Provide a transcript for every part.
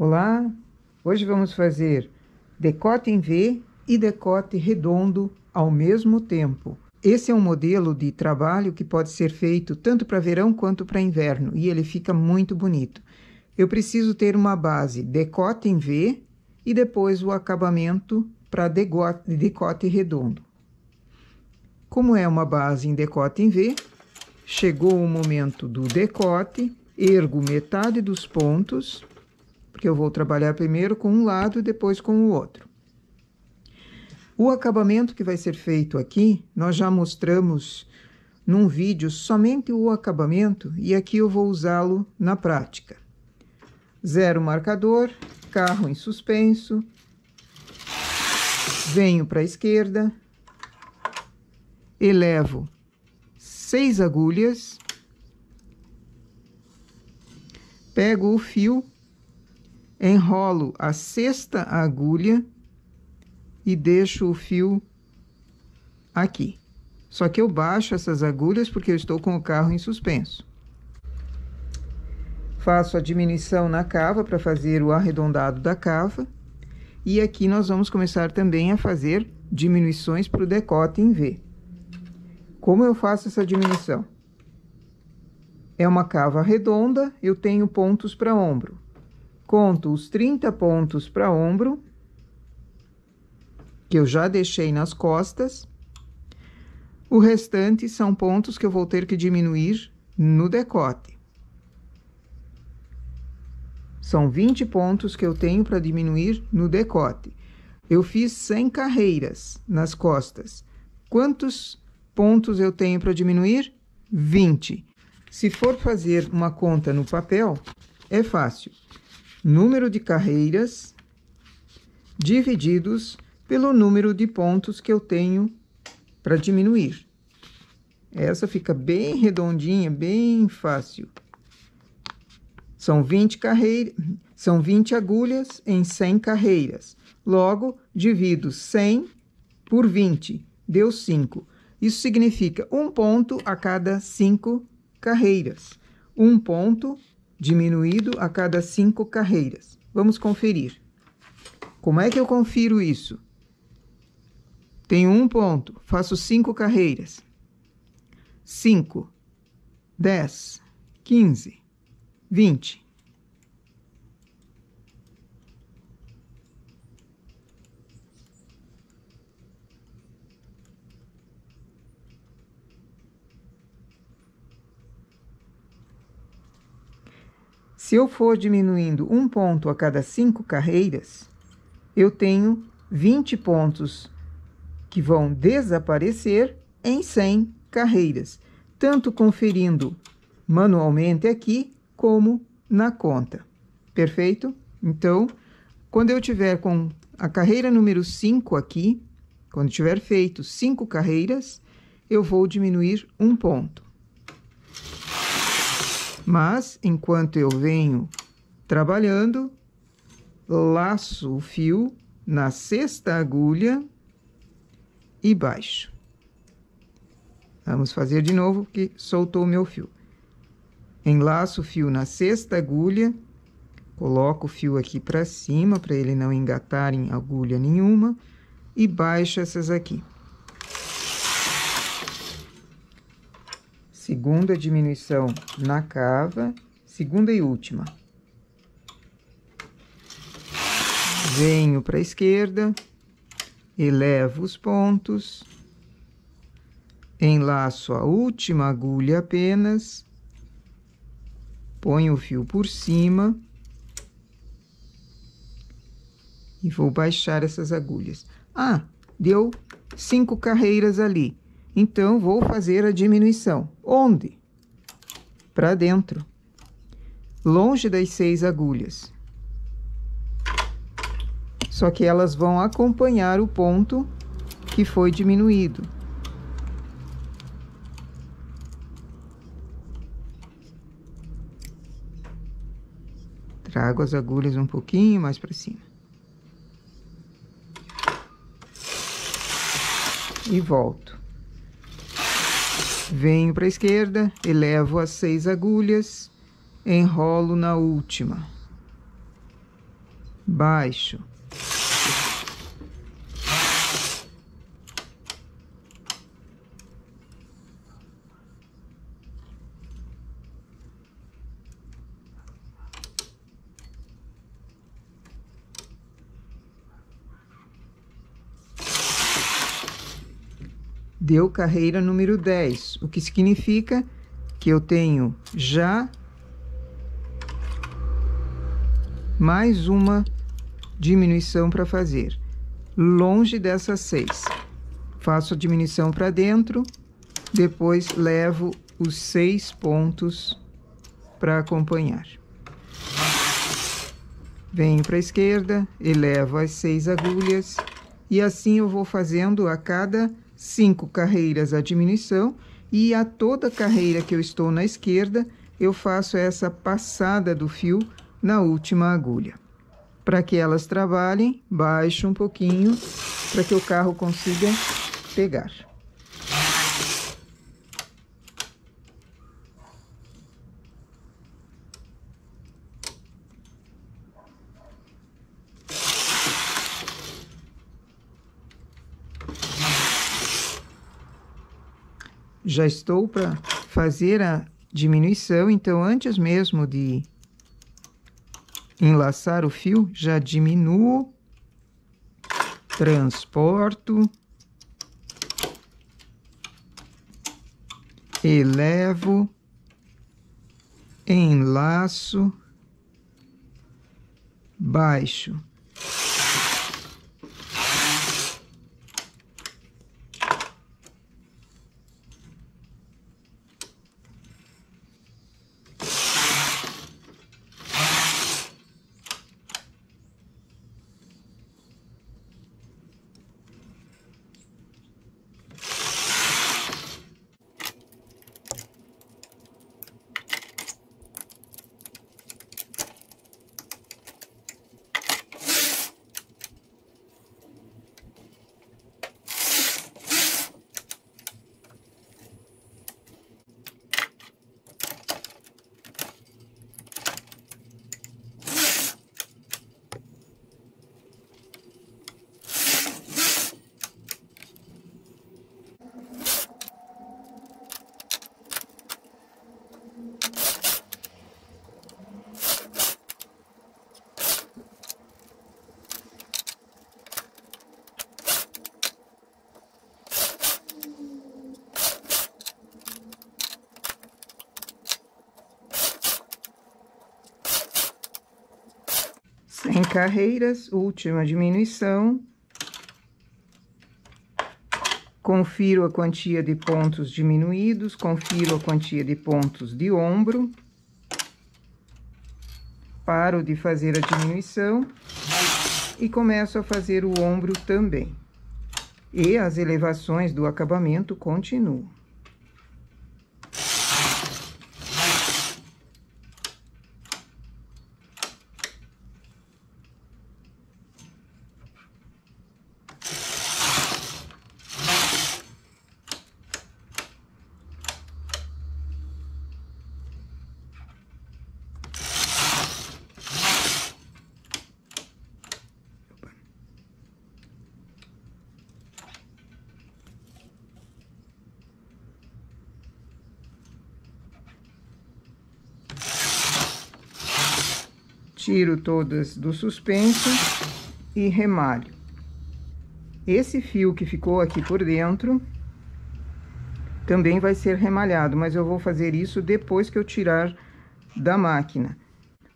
Olá, hoje vamos fazer decote em V e decote redondo ao mesmo tempo. Esse é um modelo de trabalho que pode ser feito tanto para verão quanto para inverno e ele fica muito bonito. Eu preciso ter uma base decote em V e depois o acabamento para decote redondo. Como é uma base em decote em V, chegou o momento do decote, ergo metade dos pontos, porque eu vou trabalhar primeiro com um lado e depois com o outro. O acabamento que vai ser feito aqui, nós já mostramos num vídeo somente o acabamento, e aqui eu vou usá-lo na prática. Zero marcador, carro em suspenso, venho para a esquerda, elevo 6 agulhas, pego o fio, enrolo a 6ª agulha e deixo o fio aqui. Só que eu baixo essas agulhas porque eu estou com o carro em suspenso. Faço a diminuição na cava para fazer o arredondado da cava. E aqui nós vamos começar também a fazer diminuições para o decote em V. Como eu faço essa diminuição? É uma cava redonda, eu tenho pontos para ombro. Conto os 30 pontos para ombro, que eu já deixei nas costas. O restante são pontos que eu vou ter que diminuir no decote. São 20 pontos que eu tenho para diminuir no decote. Eu fiz 100 carreiras nas costas. Quantos pontos eu tenho para diminuir? 20. Se for fazer uma conta no papel, é fácil. Número de carreiras divididos pelo número de pontos que eu tenho para diminuir. Essa fica bem redondinha, bem fácil. São 20 carreiras, são 20 agulhas em 100 carreiras. Logo, divido 100 por 20, deu 5. Isso significa um ponto a cada 5 carreiras. Um ponto diminuído a cada 5 carreiras. Vamos conferir. Como é que eu confiro isso? Tenho um ponto, faço 5 carreiras. 5, 10, 15, 20. Se eu for diminuindo um ponto a cada 5 carreiras, eu tenho 20 pontos que vão desaparecer em 100 carreiras, tanto conferindo manualmente aqui como na conta. Perfeito? Então, quando eu tiver com a carreira número 5 aqui, quando tiver feito 5 carreiras, eu vou diminuir um ponto. Mas, enquanto eu venho trabalhando, laço o fio na 6ª agulha e baixo. Vamos fazer de novo, que soltou o meu fio. Enlaço o fio na 6ª agulha, coloco o fio aqui para cima, para ele não engatar em agulha nenhuma, e baixo essas aqui. Segunda diminuição na cava, segunda e última. Venho para a esquerda, elevo os pontos, enlaço a última agulha apenas, ponho o fio por cima e vou baixar essas agulhas. Ah, deu 5 carreiras ali. Então, vou fazer a diminuição. Onde? Para dentro. Longe das 6 agulhas. Só que elas vão acompanhar o ponto que foi diminuído. Trago as agulhas um pouquinho mais para cima. E volto. Venho para a esquerda, elevo as 6 agulhas, enrolo na última. baixo. Deu carreira número 10, o que significa que eu tenho já mais uma diminuição para fazer. Longe dessas 6. Faço a diminuição para dentro, depois levo os 6 pontos para acompanhar. Venho para a esquerda, elevo as 6 agulhas e assim eu vou fazendo a cada 5 carreiras a diminuição, e a toda carreira que eu estou na esquerda, eu faço essa passada do fio na última agulha. Para que elas trabalhem, baixo um pouquinho, para que o carro consiga pegar. Já estou para fazer a diminuição, então antes mesmo de enlaçar o fio, já diminuo, transporto, elevo, enlaço, baixo. Sem carreiras, última diminuição. Confiro a quantia de pontos diminuídos, confiro a quantia de pontos de ombro. Paro de fazer a diminuição e começo a fazer o ombro também. E as elevações do acabamento continuam. Tiro todas do suspenso e remalho. Esse fio que ficou aqui por dentro também vai ser remalhado, mas eu vou fazer isso depois que eu tirar da máquina.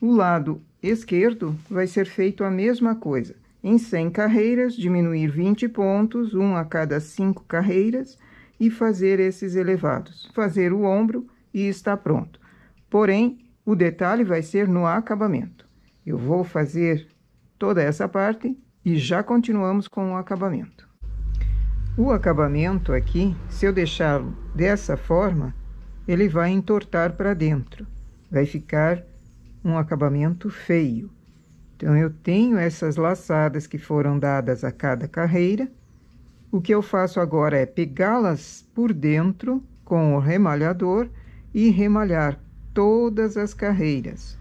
O lado esquerdo vai ser feito a mesma coisa. Em 100 carreiras, diminuir 20 pontos, um a cada 5 carreiras, e fazer esses elevados. Fazer o ombro e está pronto. Porém, o detalhe vai ser no acabamento. Eu vou fazer toda essa parte e já continuamos com o acabamento. O acabamento aqui, se eu deixá-lo dessa forma, ele vai entortar para dentro. Vai ficar um acabamento feio. Então, eu tenho essas laçadas que foram dadas a cada carreira. O que eu faço agora é pegá-las por dentro com o remalhador e remalhar todas as carreiras.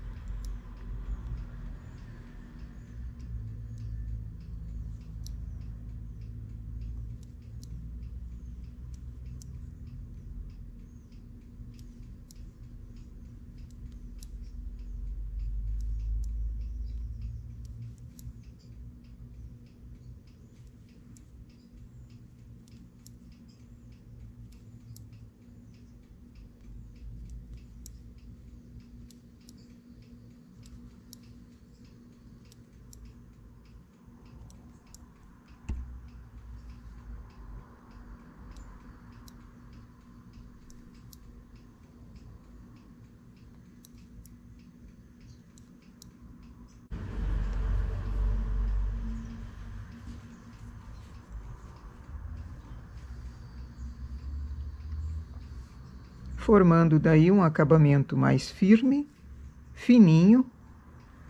formando daí um acabamento mais firme, fininho,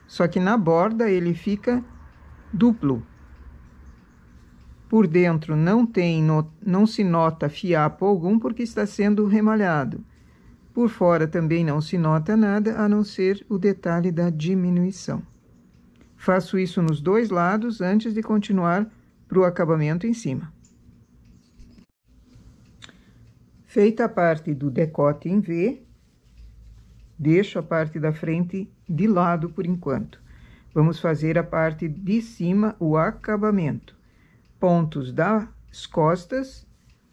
só que na borda ele fica duplo. Por dentro não se nota fiapo algum porque está sendo remalhado. Por fora também não se nota nada, a não ser o detalhe da diminuição. Faço isso nos dois lados antes de continuar para o acabamento em cima. Feita a parte do decote em V, deixo a parte da frente de lado por enquanto. Vamos fazer a parte de cima, o acabamento. Pontos das costas,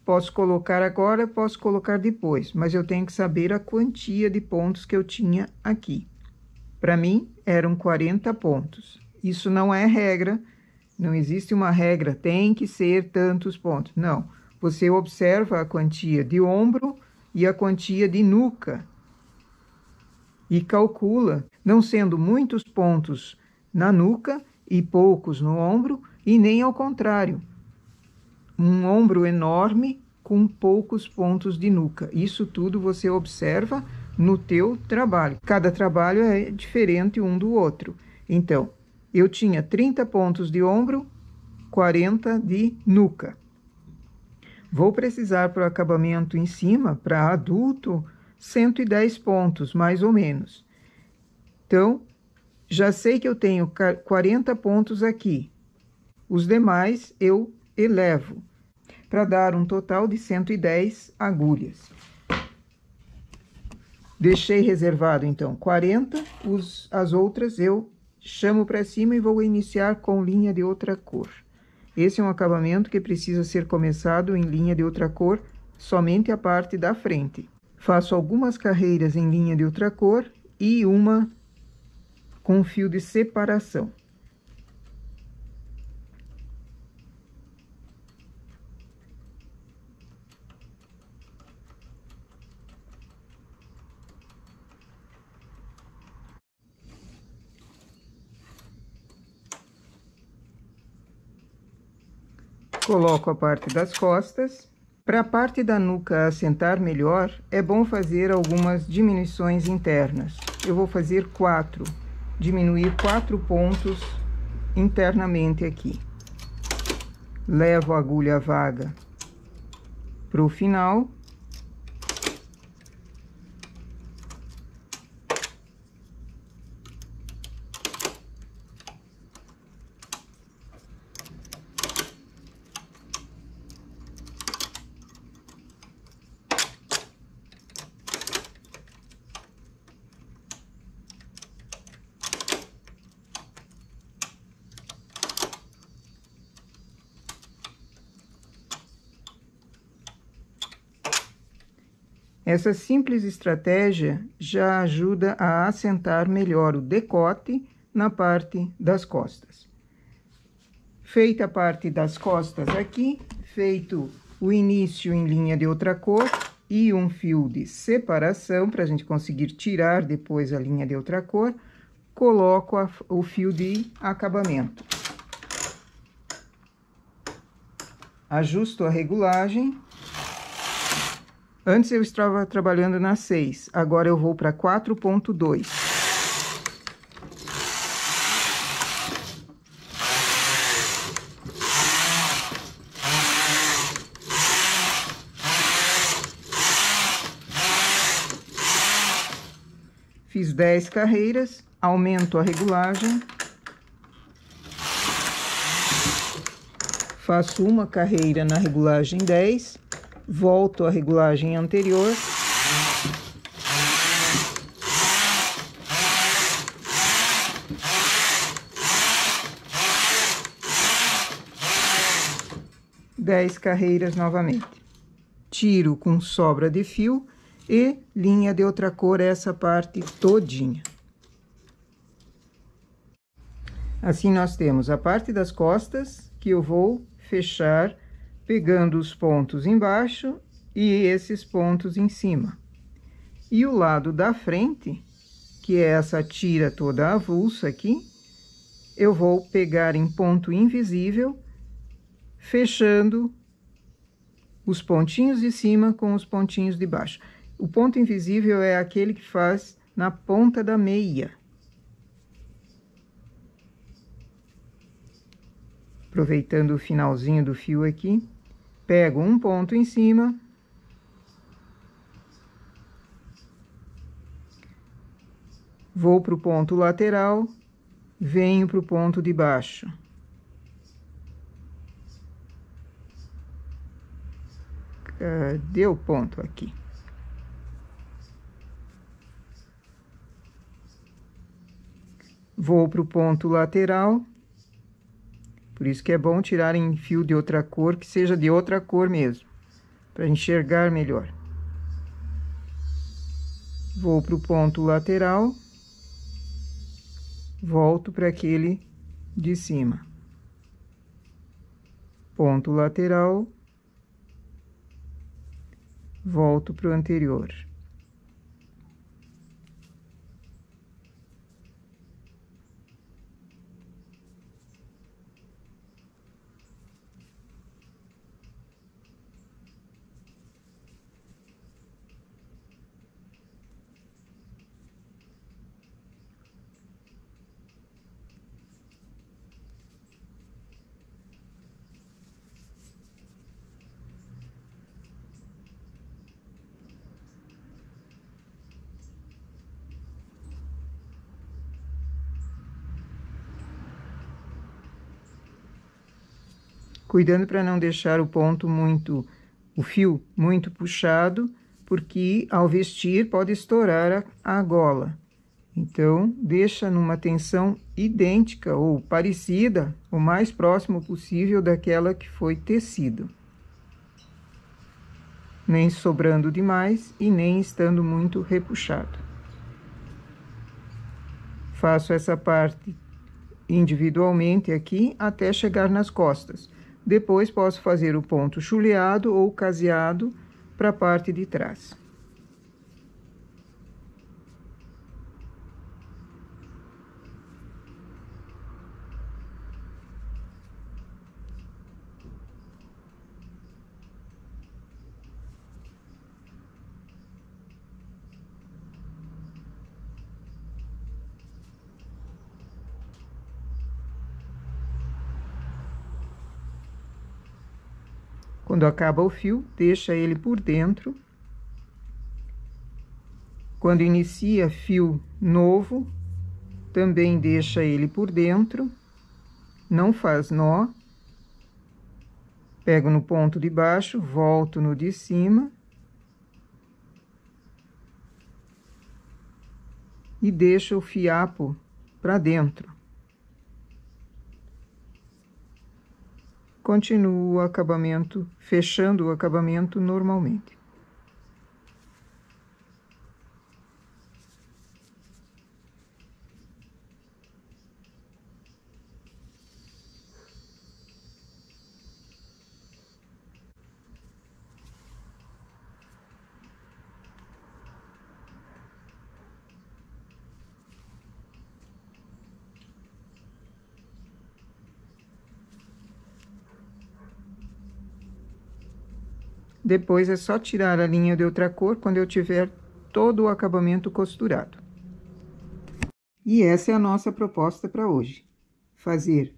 posso colocar agora, posso colocar depois, mas eu tenho que saber a quantia de pontos que eu tinha aqui. Para mim, eram 40 pontos. Isso não é regra, não existe uma regra, tem que ser tantos pontos. Não, você observa a quantia de ombro e a quantia de nuca e calcula, não sendo muitos pontos na nuca e poucos no ombro, e nem ao contrário, um ombro enorme com poucos pontos de nuca. Isso tudo você observa no teu trabalho. Cada trabalho é diferente um do outro. Então, eu tinha 30 pontos de ombro, 40 de nuca. Vou precisar para o acabamento em cima, para adulto, 110 pontos, mais ou menos. Então, já sei que eu tenho 40 pontos aqui. Os demais eu elevo, para dar um total de 110 agulhas. Deixei reservado, então, 40, as outras eu chamo para cima e vou iniciar com linha de outra cor. Esse é um acabamento que precisa ser começado em linha de outra cor, somente a parte da frente. Faço algumas carreiras em linha de outra cor e uma com fio de separação. Coloco a parte das costas. Para a parte da nuca assentar melhor, é bom fazer algumas diminuições internas. Eu vou fazer 4, diminuir 4 pontos internamente aqui. Levo a agulha vaga para o final. Essa simples estratégia já ajuda a assentar melhor o decote na parte das costas. Feita a parte das costas aqui, feito o início em linha de outra cor e um fio de separação, para a gente conseguir tirar depois a linha de outra cor, coloco o fio de acabamento. Ajusto a regulagem. Antes eu estava trabalhando na 6, agora eu vou para 4.2. Fiz 10 carreiras, aumento a regulagem. Faço uma carreira na regulagem 10. Volto à regulagem anterior. Dez carreiras novamente. Tiro com sobra de fio e linha de outra cor essa parte todinha. Assim nós temos a parte das costas que eu vou fechar pegando os pontos embaixo e esses pontos em cima. E o lado da frente, que é essa tira toda avulsa aqui, eu vou pegar em ponto invisível, fechando os pontinhos de cima com os pontinhos de baixo. O ponto invisível é aquele que faz na ponta da meia. Aproveitando o finalzinho do fio aqui, pego um ponto em cima, vou para o ponto lateral, venho para o ponto de baixo. Cadê o ponto aqui? Vou para o ponto lateral. Por isso que é bom tirar em fio de outra cor, que seja de outra cor mesmo, para enxergar melhor. Vou para o ponto lateral, volto para aquele de cima. Ponto lateral, volto para o anterior. Cuidando para não deixar o fio muito puxado, porque ao vestir pode estourar a gola. Então, deixa numa tensão idêntica ou parecida, o mais próximo possível daquela que foi tecido. Nem sobrando demais e nem estando muito repuxado. Faço essa parte individualmente aqui até chegar nas costas. Depois, posso fazer o ponto chuleado ou caseado para a parte de trás. Quando acaba o fio, deixa ele por dentro. Quando inicia fio novo, também deixa ele por dentro. Não faz nó. Pego no ponto de baixo, volto no de cima. E deixo o fiapo para dentro. Continuo o acabamento, fechando o acabamento normalmente. Depois, é só tirar a linha de outra cor quando eu tiver todo o acabamento costurado. E essa é a nossa proposta para hoje. Fazer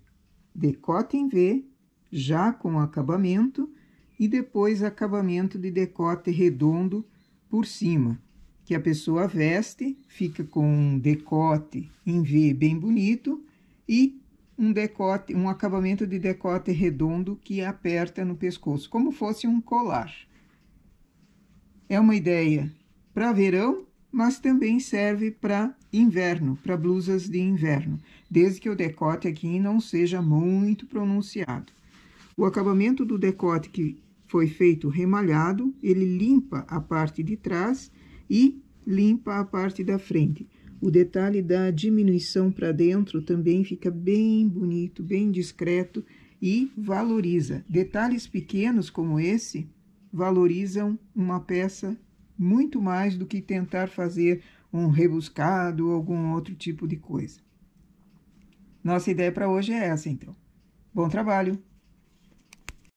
decote em V, já com acabamento, e depois acabamento de decote redondo por cima. Que a pessoa veste, fica com um decote em V bem bonito e um acabamento de decote redondo que aperta no pescoço, como fosse um colar. É uma ideia para verão, mas também serve para inverno, para blusas de inverno, desde que o decote aqui não seja muito pronunciado. O acabamento do decote que foi feito remalhado, ele limpa a parte de trás e limpa a parte da frente. O detalhe da diminuição para dentro também fica bem bonito, bem discreto e valoriza. Detalhes pequenos como esse valorizam uma peça muito mais do que tentar fazer um rebuscado ou algum outro tipo de coisa. Nossa ideia para hoje é essa, então. Bom trabalho!